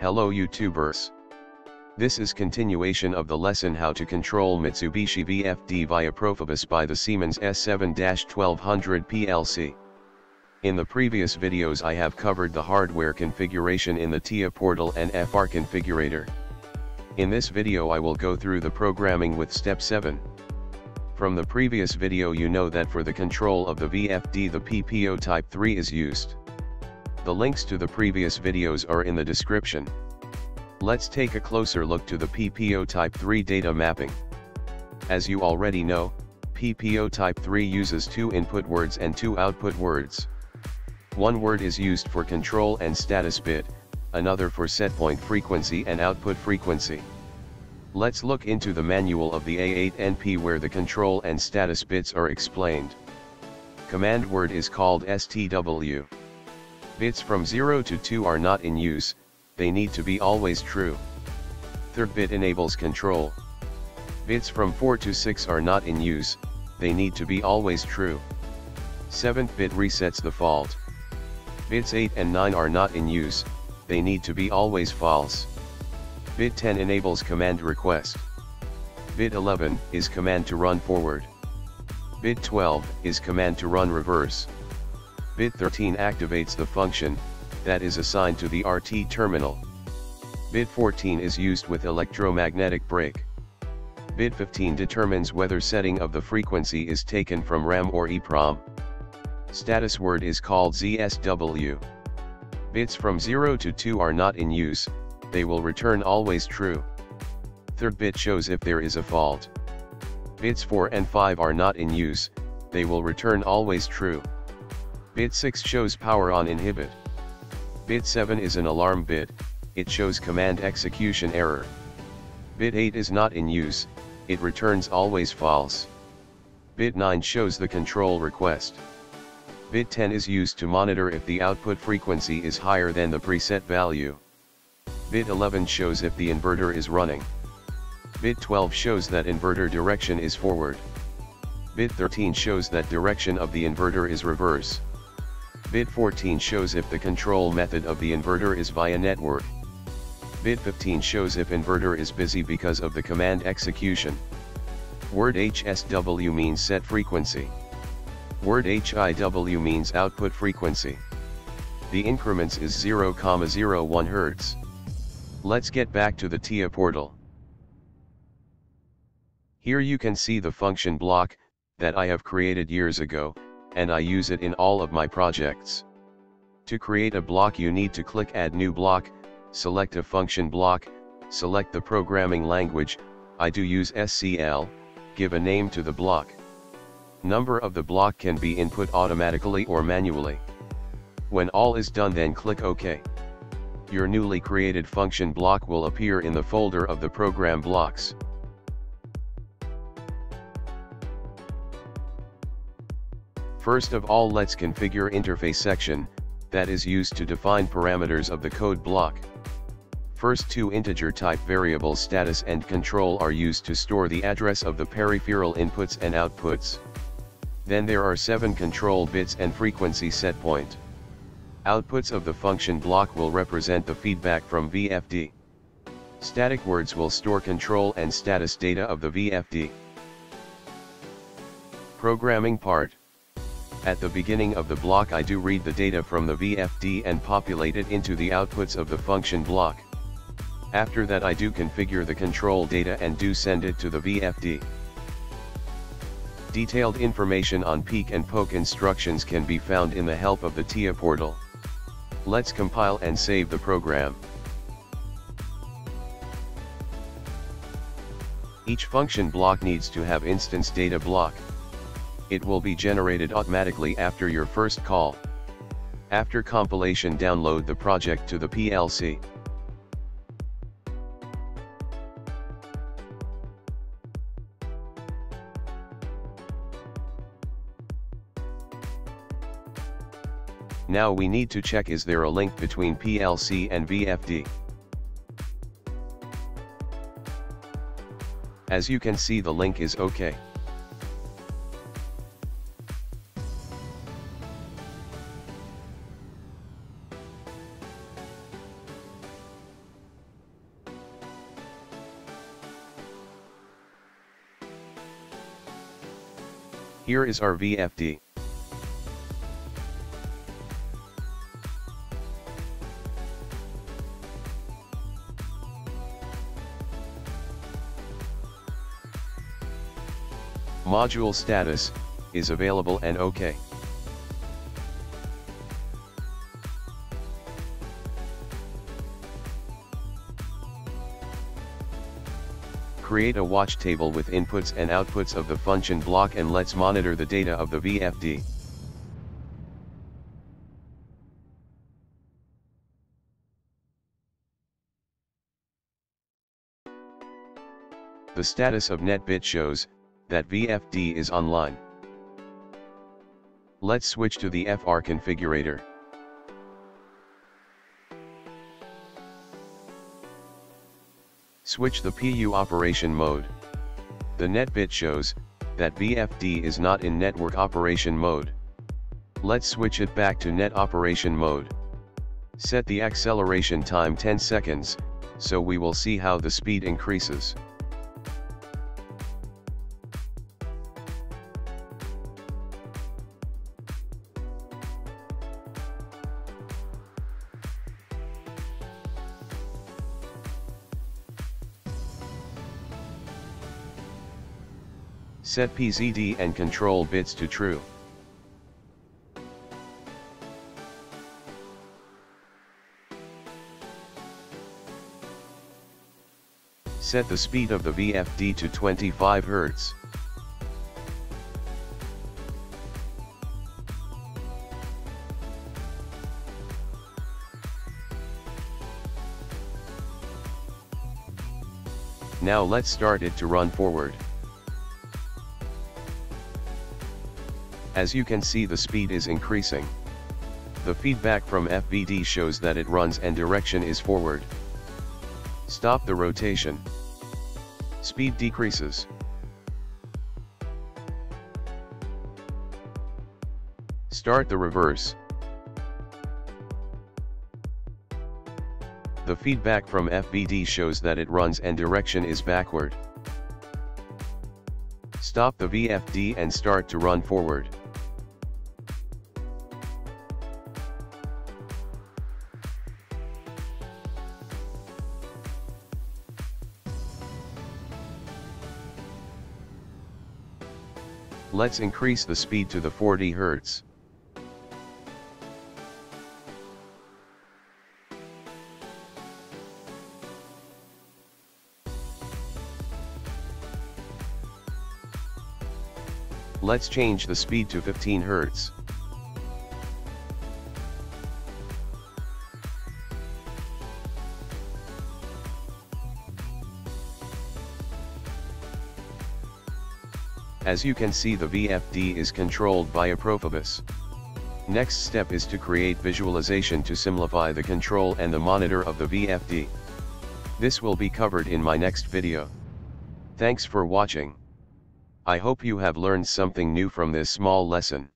Hello YouTubers. This is continuation of the lesson how to control Mitsubishi VFD via Profibus by the Siemens S7-1200 PLC. In the previous videos I have covered the hardware configuration in the TIA Portal and FR Configurator. In this video I will go through the programming with Step 7. From the previous video you know that for the control of the VFD the PPO Type 3 is used. The links to the previous videos are in the description. Let's take a closer look to the PPO Type 3 data mapping. As you already know, PPO Type 3 uses two input words and two output words. One word is used for control and status bit, another for setpoint frequency and output frequency. Let's look into the manual of the A8NP where the control and status bits are explained. Command word is called STW. Bits from 0 to 2 are not in use, they need to be always true. Third bit enables control. Bits from 4 to 6 are not in use, they need to be always true. Seventh bit resets the fault. Bits 8 and 9 are not in use, they need to be always false. Bit 10 enables command request. Bit 11 is command to run forward. Bit 12 is command to run reverse. Bit 13 activates the function that is assigned to the RT terminal. Bit 14 is used with electromagnetic brake. Bit 15 determines whether setting of the frequency is taken from RAM or EEPROM. Status word is called ZSW. Bits from 0 to 2 are not in use, they will return always true. Third bit shows if there is a fault. Bits 4 and 5 are not in use, they will return always true. Bit 6 shows power on inhibit. Bit 7 is an alarm bit, it shows command execution error. Bit 8 is not in use, it returns always false. Bit 9 shows the control request. Bit 10 is used to monitor if the output frequency is higher than the preset value. Bit 11 shows if the inverter is running. Bit 12 shows that inverter direction is forward. Bit 13 shows that direction of the inverter is reverse. Bit 14 shows if the control method of the inverter is via network. Bit 15 shows if inverter is busy because of the command execution. Word HSW means set frequency. Word HIW means output frequency. The increments is 0.01 Hz. Let's get back to the TIA Portal. Here you can see the function block that I have created years ago, and I use it in all of my projects. To create a block you need to click Add New Block, select a function block, select the programming language, I do use SCL, give a name to the block. Number of the block can be input automatically or manually. When all is done then click OK. Your newly created function block will appear in the folder of the program blocks. First of all, let's configure interface section, that is used to define parameters of the code block. First two integer type variables status and control are used to store the address of the peripheral inputs and outputs. Then there are 7 control bits and frequency setpoint. Outputs of the function block will represent the feedback from VFD. Static words will store control and status data of the VFD. Programming part. At the beginning of the block I do read the data from the VFD and populate it into the outputs of the function block. After that I do configure the control data and do send it to the VFD. Detailed information on peek and poke instructions can be found in the help of the TIA Portal. Let's compile and save the program. Each function block needs to have instance data block. It will be generated automatically after your first call. After compilation, download the project to the PLC. Now we need to check is there a link between PLC and VFD. As you can see the link is OK. Here is our VFD. Module status is available and OK. Create a watch table with inputs and outputs of the function block, and let's monitor the data of the VFD. The status of NetBit shows that VFD is online. Let's switch to the FR Configurator. Switch the PU operation mode. The NetBit shows that VFD is not in network operation mode. Let's switch it back to net operation mode. Set the acceleration time 10 seconds, so we will see how the speed increases. Set PZD and control bits to true. Set the speed of the VFD to 25 Hz. Now let's start it to run forward. As you can see, the speed is increasing. The feedback from FVD shows that it runs and direction is forward. Stop the rotation. Speed decreases. Start the reverse. The feedback from FVD shows that it runs and direction is backward. Stop the VFD and start to run forward. Let's increase the speed to the 40 Hz. Let's change the speed to 15 Hz. As you can see, the VFD is controlled by a Profibus. Next step is to create visualization to simplify the control and the monitor of the VFD. This will be covered in my next video. Thanks for watching. I hope you have learned something new from this small lesson.